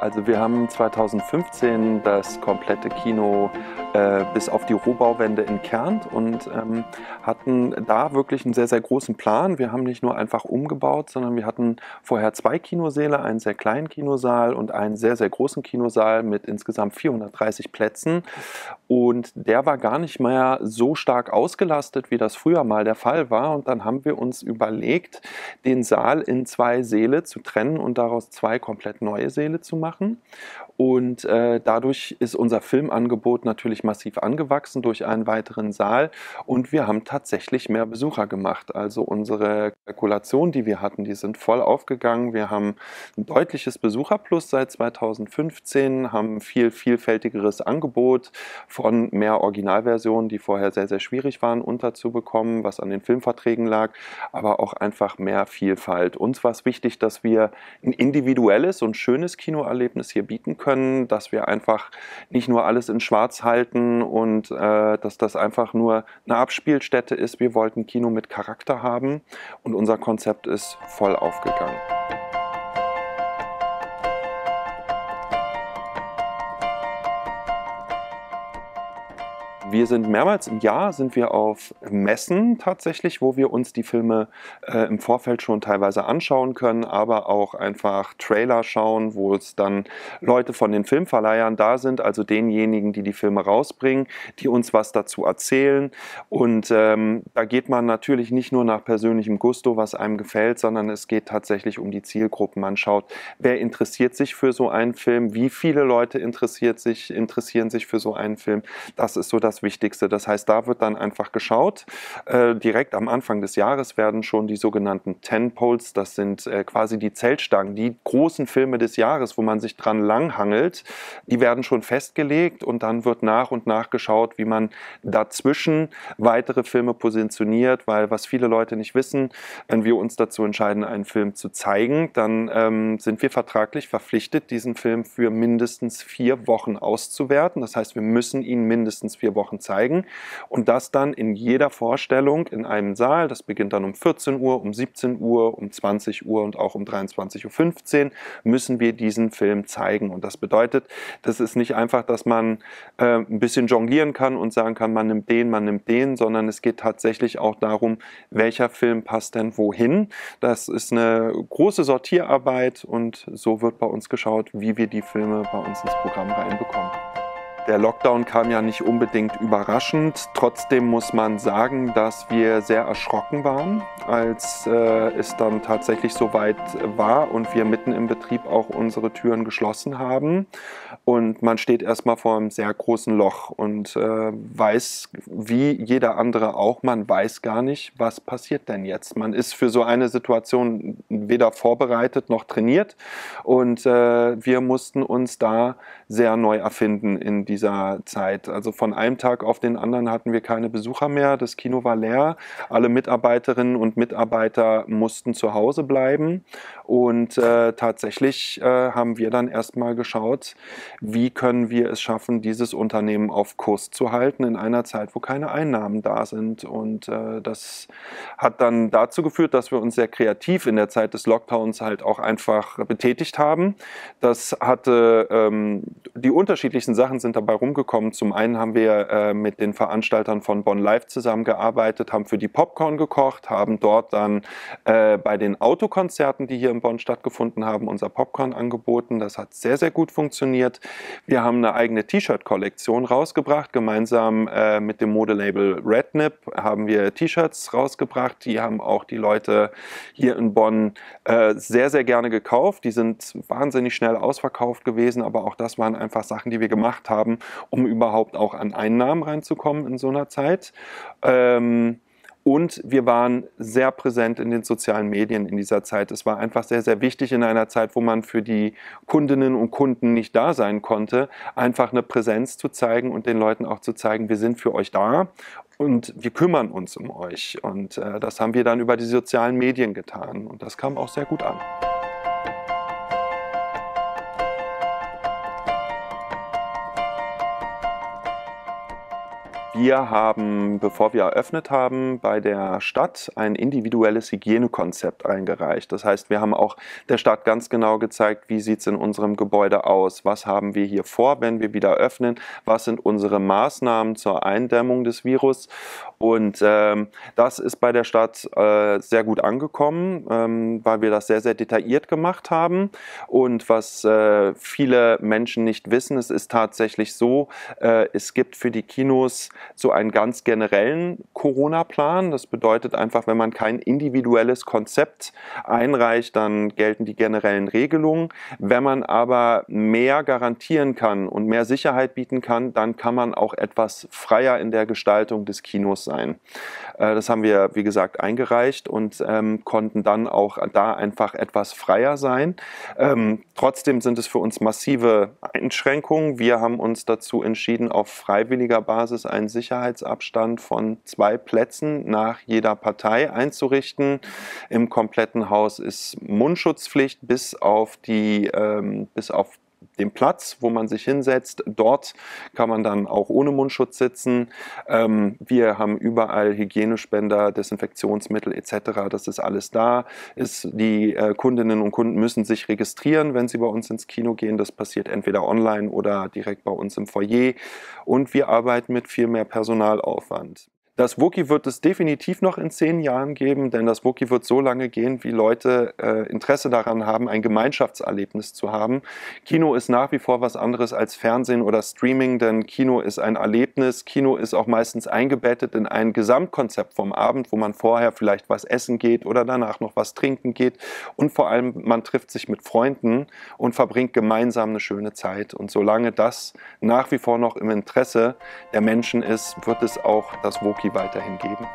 Also wir haben 2015 das komplette Kino bis auf die Rohbauwände entkernt und hatten da wirklich einen sehr, sehr großen Plan. Wir haben nicht nur einfach umgebaut, sondern wir hatten vorher 2 Kinosäle, einen sehr kleinen Kinosaal und einen sehr, sehr großen Kinosaal mit insgesamt 430 Plätzen. Und der war gar nicht mehr so stark ausgelastet, wie das früher mal der Fall war. Und dann haben wir uns überlegt, den Saal in 2 Säle zu trennen und daraus 2 komplett neue Säle zu machen. Und dadurch ist unser Filmangebot natürlich massiv angewachsen durch einen weiteren Saal und wir haben tatsächlich mehr Besucher gemacht. Also unsere Kalkulationen, die wir hatten, die sind voll aufgegangen. Wir haben ein deutliches Besucherplus seit 2015, haben viel vielfältigeres Angebot von mehr Originalversionen, die vorher sehr, sehr schwierig waren unterzubekommen, was an den Filmverträgen lag, aber auch einfach mehr Vielfalt. Uns war es wichtig, dass wir ein individuelles und schönes Kinoerlebnis hier bieten können. Dass wir einfach nicht nur alles in Schwarz halten und dass das einfach nur eine Abspielstätte ist. Wir wollten Kino mit Charakter haben und unser Konzept ist voll aufgegangen. Wir sind mehrmals im Jahr auf Messen tatsächlich, wo wir uns die Filme im Vorfeld schon teilweise anschauen können, aber auch einfach Trailer schauen, wo es dann Leute von den Filmverleihern da sind, also denjenigen, die die Filme rausbringen, die uns was dazu erzählen. Und da geht man natürlich nicht nur nach persönlichem Gusto, was einem gefällt, sondern es geht tatsächlich um die Zielgruppen. Man schaut, wer interessiert sich für so einen Film, wie viele Leute interessieren sich für so einen Film. Das ist so das Wichtigste. Das heißt, da wird dann einfach geschaut. Direkt am Anfang des Jahres werden schon die sogenannten Tentpoles, das sind quasi die Zeltstangen, die großen Filme des Jahres, wo man sich dran langhangelt, die werden schon festgelegt und dann wird nach und nach geschaut, wie man dazwischen weitere Filme positioniert, weil was viele Leute nicht wissen, wenn wir uns dazu entscheiden, einen Film zu zeigen, dann sind wir vertraglich verpflichtet, diesen Film für mindestens 4 Wochen auszuwerten. Das heißt, wir müssen ihn mindestens 4 Wochen zeigen und das dann in jeder Vorstellung in einem Saal. Das beginnt dann um 14 Uhr, um 17 Uhr, um 20 Uhr und auch um 23:15 Uhr müssen wir diesen Film zeigen. Und das bedeutet, das ist nicht einfach, dass man ein bisschen jonglieren kann und sagen kann, man nimmt den, sondern es geht tatsächlich auch darum, welcher Film passt denn wohin. Das ist eine große Sortierarbeit und so wird bei uns geschaut, wie wir die Filme bei uns ins Programm reinbekommen. Der Lockdown kam ja nicht unbedingt überraschend. Trotzdem muss man sagen, dass wir sehr erschrocken waren, als es dann tatsächlich soweit war und wir mitten im Betrieb auch unsere Türen geschlossen haben. Und man steht erstmal vor einem sehr großen Loch und weiß, wie jeder andere auch, man weiß gar nicht, was passiert denn jetzt. Man ist für so eine Situation weder vorbereitet noch trainiert und wir mussten uns da sehr neu erfinden in dieser Zeit. Also von einem Tag auf den anderen hatten wir keine Besucher mehr, das Kino war leer, alle Mitarbeiterinnen und Mitarbeiter mussten zu Hause bleiben und tatsächlich haben wir dann erstmal geschaut, wie können wir es schaffen, dieses Unternehmen auf Kurs zu halten in einer Zeit, wo keine Einnahmen da sind. Und das hat dann dazu geführt, dass wir uns sehr kreativ in der Zeit des Lockdowns halt auch einfach betätigt haben. Das hatte die unterschiedlichsten Sachen sind dabei rumgekommen. Zum einen haben wir mit den Veranstaltern von Bonn Live zusammengearbeitet, haben für die Popcorn gekocht, haben dort dann bei den Autokonzerten, die hier in Bonn stattgefunden haben, unser Popcorn angeboten. Das hat sehr, sehr gut funktioniert. Wir haben eine eigene T-Shirt-Kollektion rausgebracht. Gemeinsam mit dem Modelabel Rednip haben wir T-Shirts rausgebracht. Die haben auch die Leute hier in Bonn sehr, sehr gerne gekauft. Die sind wahnsinnig schnell ausverkauft gewesen, aber auch das waren einfach Sachen, die wir gemacht haben, um überhaupt auch an Einnahmen reinzukommen in so einer Zeit. Und wir waren sehr präsent in den sozialen Medien in dieser Zeit. Es war einfach sehr, sehr wichtig in einer Zeit, wo man für die Kundinnen und Kunden nicht da sein konnte, einfach eine Präsenz zu zeigen und den Leuten auch zu zeigen, wir sind für euch da. Und wir kümmern uns um euch. Und das haben wir dann über die sozialen Medien getan. Und das kam auch sehr gut an. Wir haben, bevor wir eröffnet haben, bei der Stadt ein individuelles Hygienekonzept eingereicht. Das heißt, wir haben auch der Stadt ganz genau gezeigt, wie sieht es in unserem Gebäude aus, was haben wir hier vor, wenn wir wieder öffnen, was sind unsere Maßnahmen zur Eindämmung des Virus. Und das ist bei der Stadt sehr gut angekommen, weil wir das sehr, sehr detailliert gemacht haben. Und was viele Menschen nicht wissen, es ist tatsächlich so, es gibt für die Kinos so einen ganz generellen Corona-Plan. Das bedeutet einfach, wenn man kein individuelles Konzept einreicht, dann gelten die generellen Regelungen. Wenn man aber mehr garantieren kann und mehr Sicherheit bieten kann, dann kann man auch etwas freier in der Gestaltung des Kinos sein. Das haben wir, wie gesagt, eingereicht und konnten dann auch da einfach etwas freier sein. Trotzdem sind es für uns massive Einschränkungen. Wir haben uns dazu entschieden, auf freiwilliger Basis einen Sicherheitsabstand von 2 Plätzen nach jeder Partei einzurichten. Im kompletten Haus ist Mundschutzpflicht bis auf den Platz, wo man sich hinsetzt. Dort kann man dann auch ohne Mundschutz sitzen. Wir haben überall Hygienespender, Desinfektionsmittel etc. Das ist alles da. Die Kundinnen und Kunden müssen sich registrieren, wenn sie bei uns ins Kino gehen. Das passiert entweder online oder direkt bei uns im Foyer. Und wir arbeiten mit viel mehr Personalaufwand. Das WOKI wird es definitiv noch in 10 Jahren geben, denn das WOKI wird so lange gehen, wie Leute Interesse daran haben, ein Gemeinschaftserlebnis zu haben. Kino ist nach wie vor was anderes als Fernsehen oder Streaming, denn Kino ist ein Erlebnis. Kino ist auch meistens eingebettet in ein Gesamtkonzept vom Abend, wo man vorher vielleicht was essen geht oder danach noch was trinken geht. Und vor allem, man trifft sich mit Freunden und verbringt gemeinsam eine schöne Zeit. Und solange das nach wie vor noch im Interesse der Menschen ist, wird es auch das WOKI weiterhin geben.